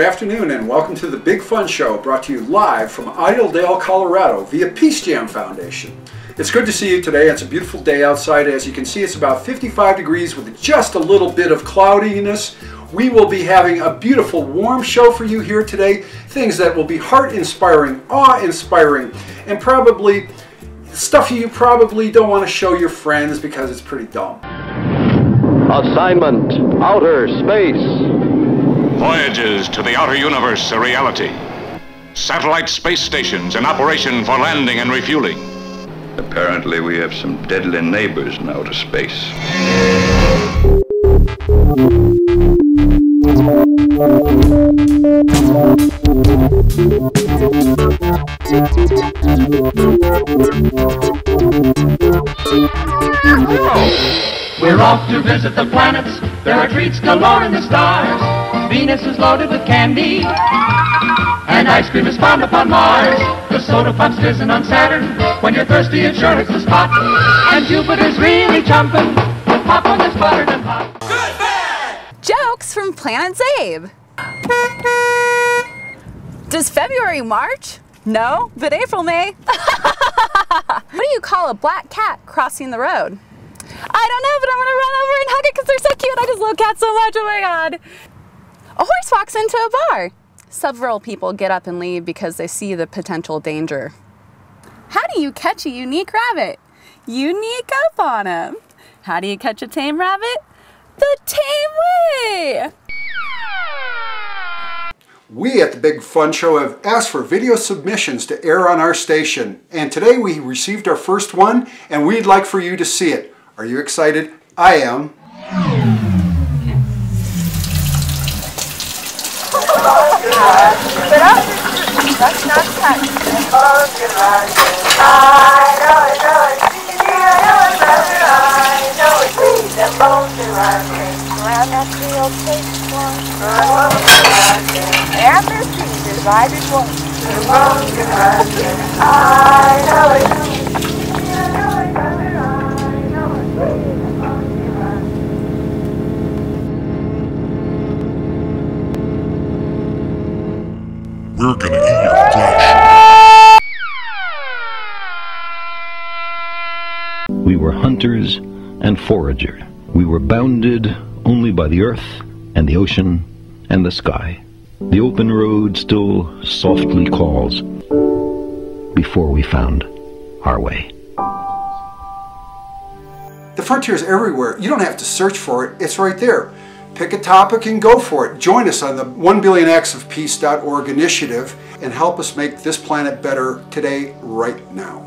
Good afternoon and welcome to the Big Fun Show, brought to you live from Idledale, Colorado via Peace Jam Foundation. It's good to see you today. It's a beautiful day outside. As you can see, it's about 55 degrees with just a little bit of cloudiness. We will be having a beautiful warm show for you here today. Things that will be heart-inspiring, awe-inspiring, and probably stuff you probably don't want to show your friends because it's pretty dumb. Assignment Outer Space. Voyages to the outer universe a reality. Satellite space stations in operation for landing and refueling. Apparently we have some deadly neighbors in outer space. We're off to visit the planets. There are treats galore in the stars. Venus is loaded with candy, and ice cream is found upon Mars. The soda pop's fizzing on Saturn. When you're thirsty, it sure hits the spot. And Jupiter's really jumping with popcorn that's buttered and hot. Good bad! Jokes from Planet Zabe. Does February March? No, but April May. What do you call a black cat crossing the road? I don't know, but I'm gonna run over and hug it because they're so cute. I just love cats so much. Oh my God. A horse walks into a bar. Several people get up and leave because they see the potential danger. How do you catch a unique rabbit? You sneak up on him. How do you catch a tame rabbit? The tame way! We at the Big Fun Show have asked for video submissions to air on our station. And today we received our first one, and we'd like for you to see it. Are you excited? I am. Get up. That's not cut. We're gonna eat your flesh. We were hunters and foragers. We were bounded only by the earth and the ocean and the sky. The open road still softly calls before we found our way. The frontier is everywhere. You don't have to search for it. It's right there. Pick a topic and go for it. Join us on the 1BillionActsOfPeace.org initiative and help us make this planet better today, right now.